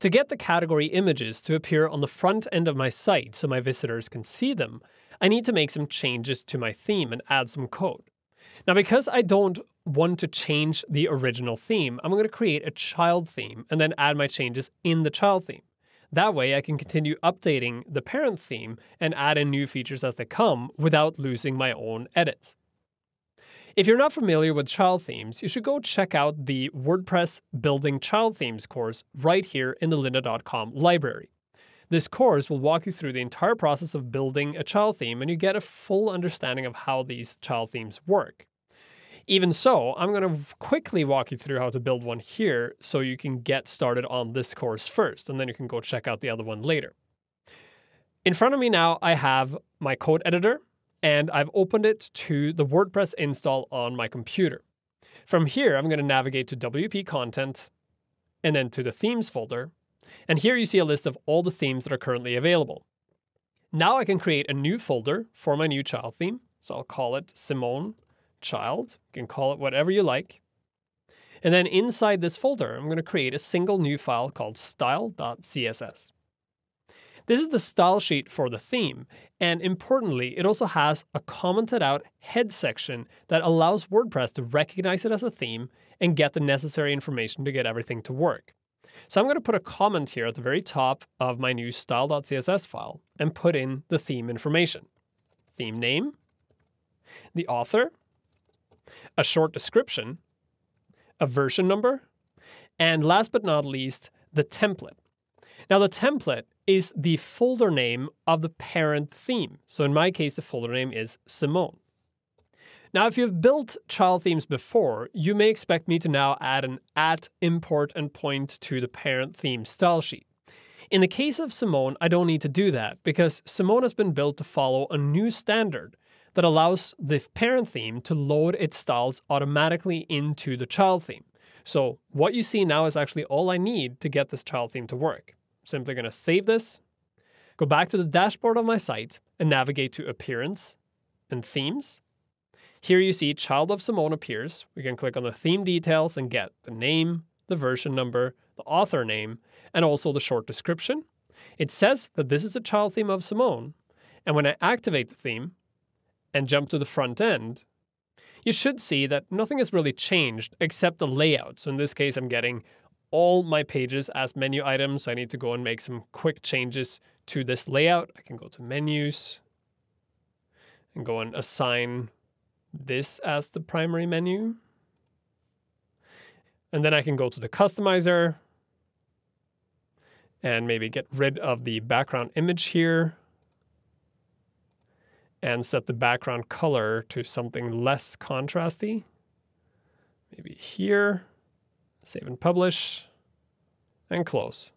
To get the category images to appear on the front end of my site so my visitors can see them, I need to make some changes to my theme and add some code. Now, because I don't want to change the original theme, I'm going to create a child theme and then add my changes in the child theme. That way I can continue updating the parent theme and add in new features as they come without losing my own edits. If you're not familiar with child themes, you should go check out the WordPress Building Child Themes course right here in the lynda.com library. This course will walk you through the entire process of building a child theme, and you get a full understanding of how these child themes work. Even so, I'm going to quickly walk you through how to build one here so you can get started on this course first, and then you can go check out the other one later. In front of me now, I have my code editor, and I've opened it to the WordPress install on my computer. From here, I'm going to navigate to wp-content, and then to the themes folder. And here you see a list of all the themes that are currently available. Now I can create a new folder for my new child theme. So I'll call it Simone Child. You can call it whatever you like. And then inside this folder, I'm going to create a single new file called style.css. This is the style sheet for the theme. And importantly, it also has a commented out head section that allows WordPress to recognize it as a theme and get the necessary information to get everything to work. So I'm going to put a comment here at the very top of my new style.css file and put in the theme information, theme name, the author, a short description, a version number, and last but not least, the template. Now, the template is the folder name of the parent theme. So in my case, the folder name is Simone. Now, if you've built child themes before, you may expect me to now add an @import and point to the parent theme style sheet. In the case of Simone, I don't need to do that because Simone has been built to follow a new standard that allows the parent theme to load its styles automatically into the child theme. So what you see now is actually all I need to get this child theme to work. I'm simply going to save this, go back to the dashboard of my site, and navigate to Appearance and Themes. Here you see Child of Simone appears. We can click on the theme details and get the name, the version number, the author name, and also the short description. It says that this is a child theme of Simone. And when I activate the theme and jump to the front end, you should see that nothing has really changed except the layout. So in this case, I'm getting all my pages as menu items. So I need to go and make some quick changes to this layout. I can go to menus and go and assign this as the primary menu. And then I can go to the customizer and maybe get rid of the background image here and set the background color to something less contrasty. Maybe here, save and publish, and close.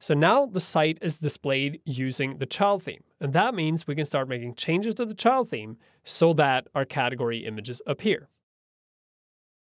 So now the site is displayed using the child theme. And that means we can start making changes to the child theme so that our category images appear.